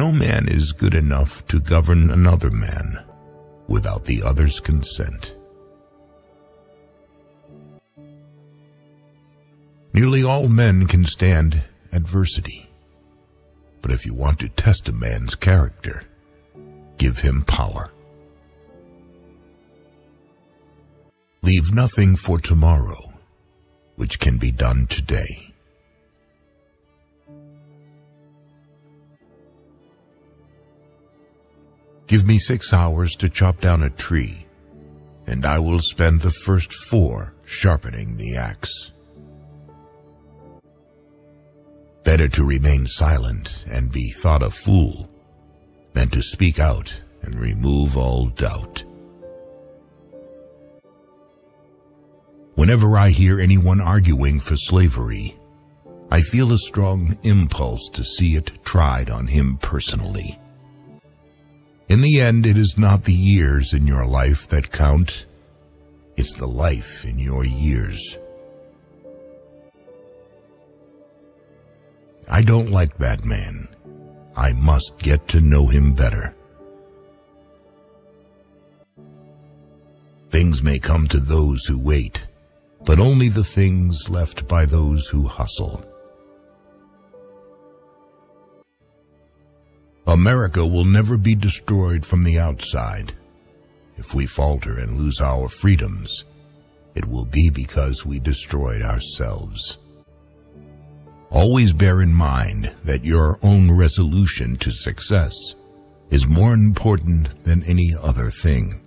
No man is good enough to govern another man without the other's consent. Nearly all men can stand adversity, but if you want to test a man's character, give him power. Leave nothing for tomorrow, which can be done today. Give me 6 hours to chop down a tree, and I will spend the first 4 sharpening the axe. Better to remain silent and be thought a fool than to speak out and remove all doubt. Whenever I hear anyone arguing for slavery, I feel a strong impulse to see it tried on him personally. In the end, it is not the years in your life that count, it's the life in your years. I don't like that man. I must get to know him better. Things may come to those who wait, but only the things left by those who hustle. America will never be destroyed from the outside. If we falter and lose our freedoms, it will be because we destroyed ourselves. Always bear in mind that your own resolution to success is more important than any other thing.